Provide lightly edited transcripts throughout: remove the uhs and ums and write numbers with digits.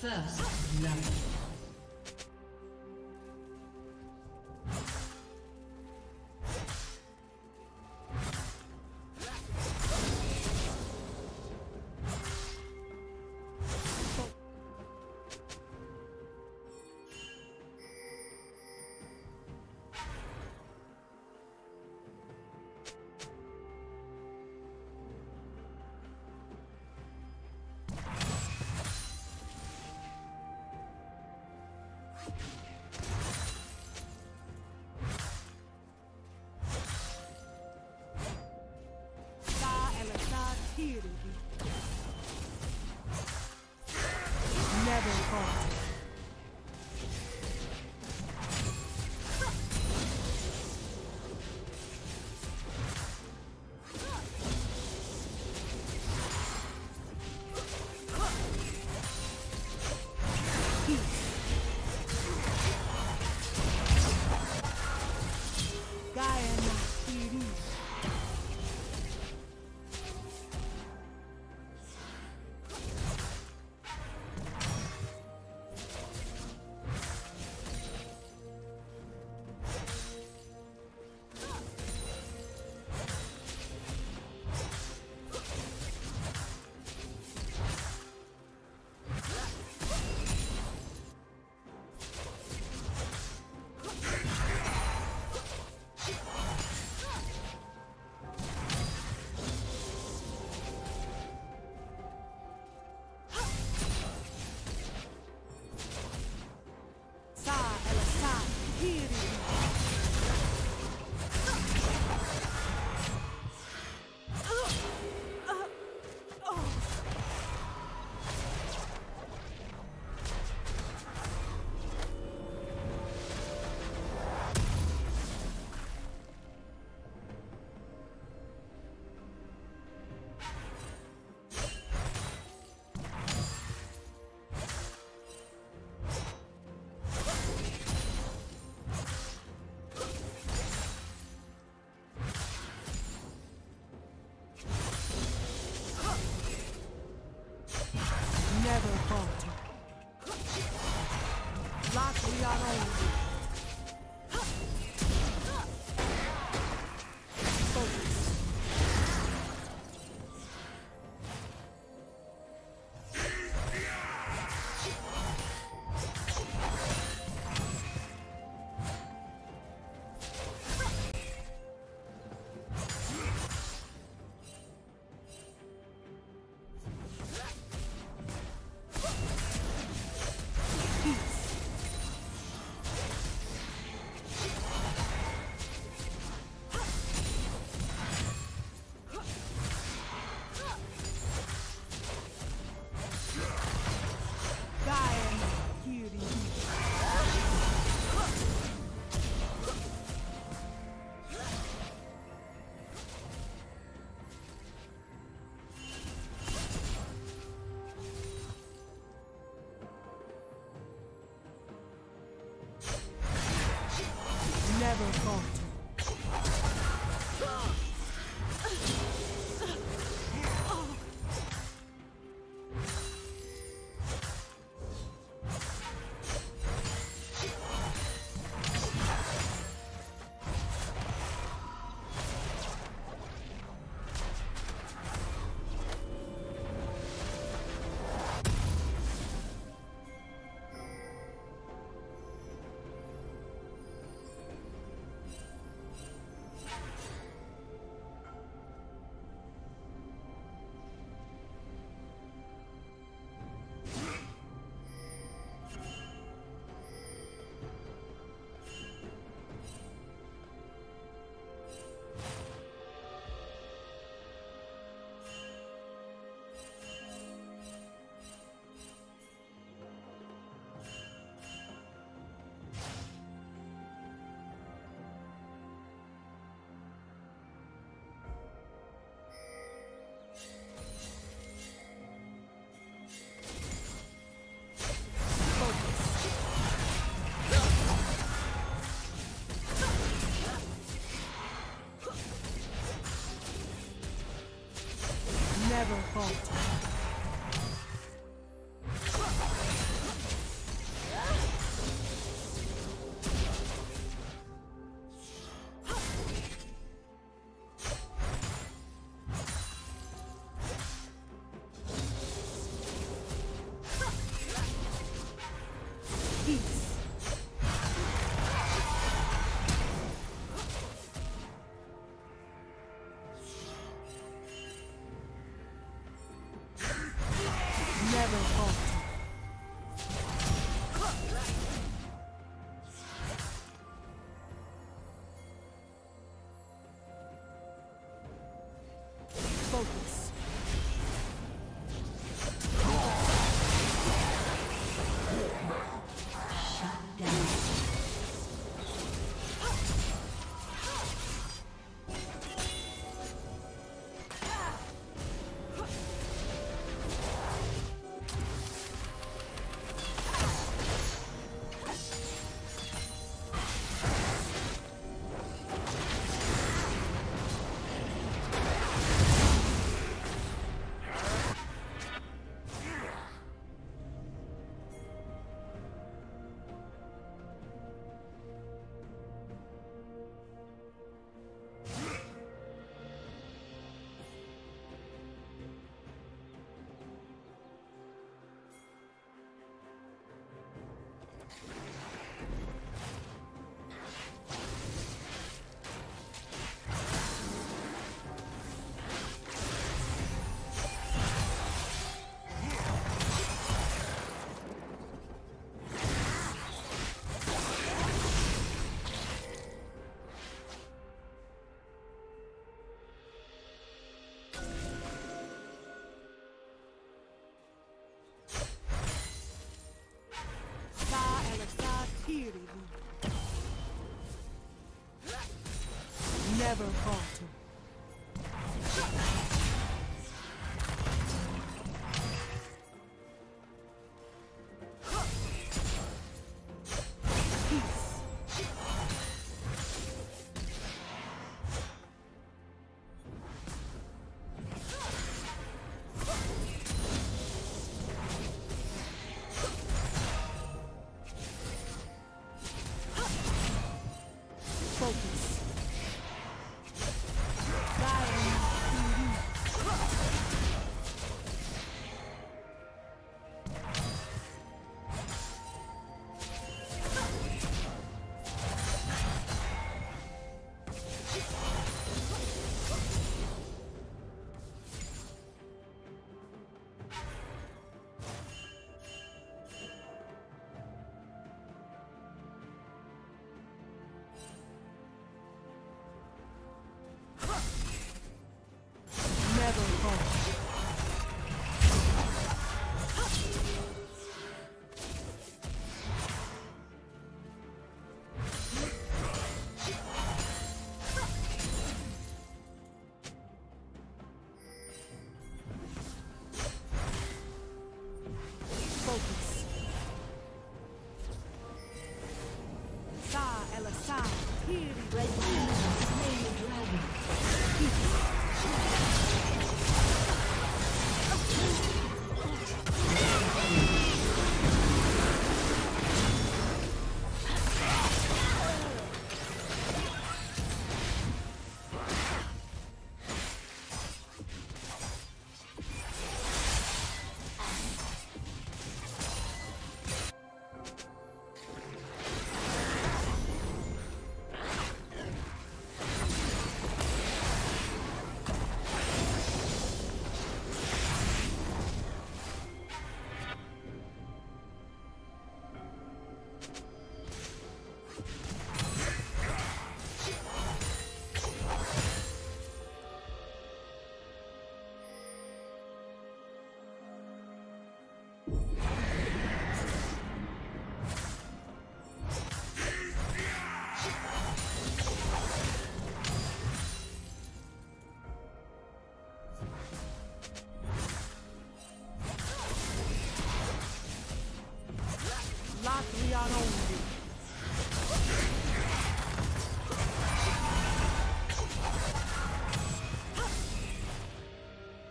First love. 后。 Never falter.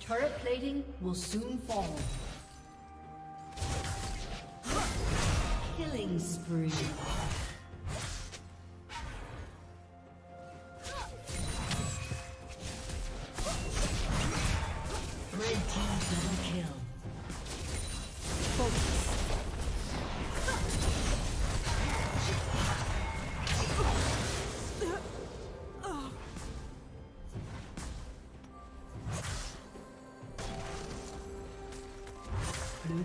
Turret plating will soon fall. Killing spree. Blue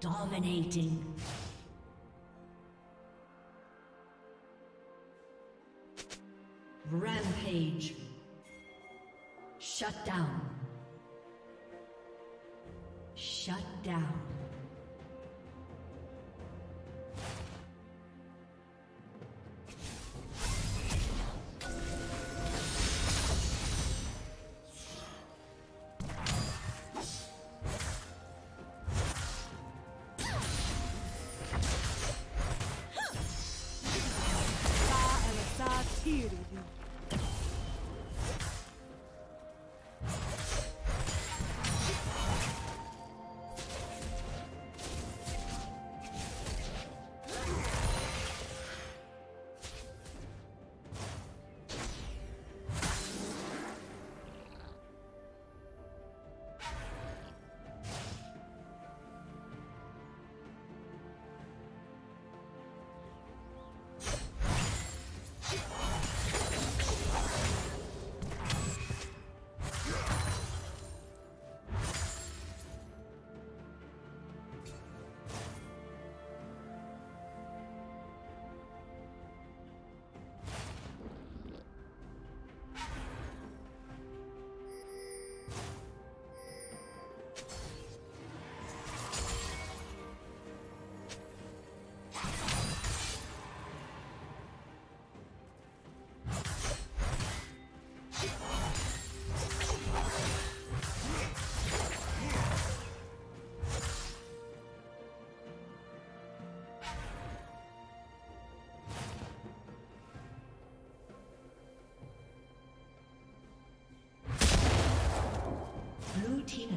Dominating. Rampage. Shut down. Shut down. Tina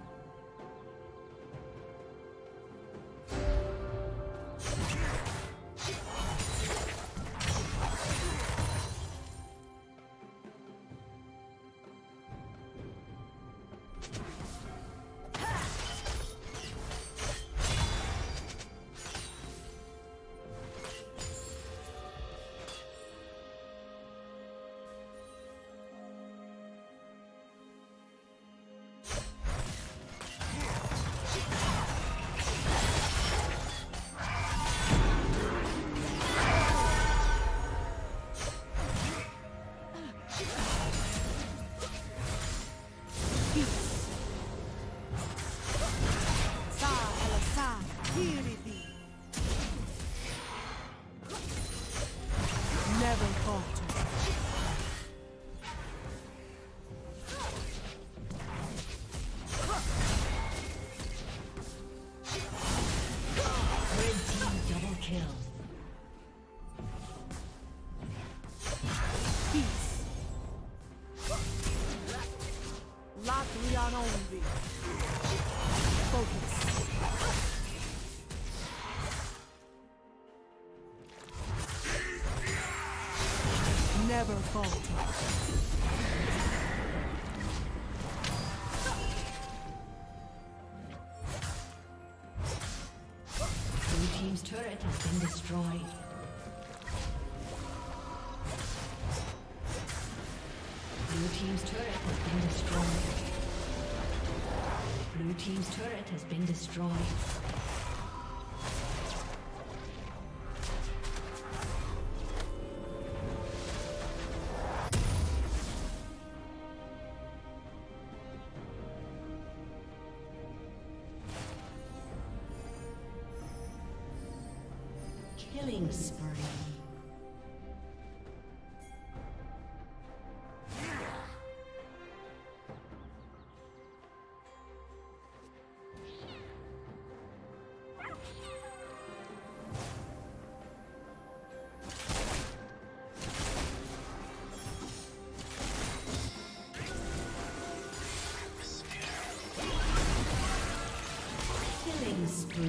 kill. Never falter. Blue team's turret has been destroyed. Blue team's turret has been destroyed. Blue team's turret has been destroyed. Killing spree. Killing spree.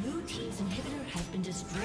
Blue team's inhibitor has been destroyed.